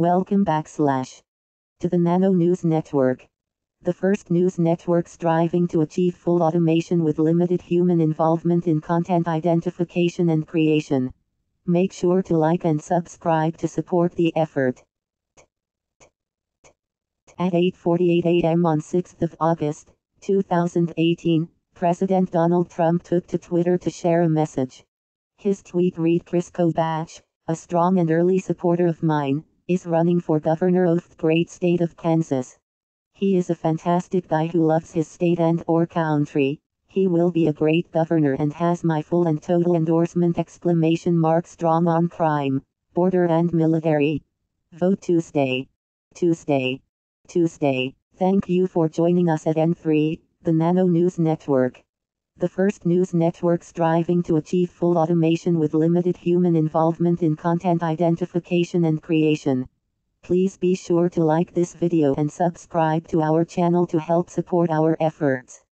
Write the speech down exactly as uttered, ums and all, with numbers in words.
Welcome back slash to the Nano News Network, the first news network striving to achieve full automation with limited human involvement in content identification and creation. Make sure to like and subscribe to support the effort. At eight forty-eight a m on sixth of August, two thousand eighteen, President Donald Trump took to Twitter to share a message. His tweet read, "Kris Kobach, a strong and early supporter of mine, is running for governor of the great state of Kansas. He is a fantastic guy who loves his state and or country. He will be a great governor and has my full and total endorsement! Exclamation mark Strong on crime, border and military. Vote Tuesday. Tuesday. Tuesday." Thank you for joining us at N three, the Nano News Network, the first news network striving to achieve full automation with limited human involvement in content identification and creation. Please be sure to like this video and subscribe to our channel to help support our efforts.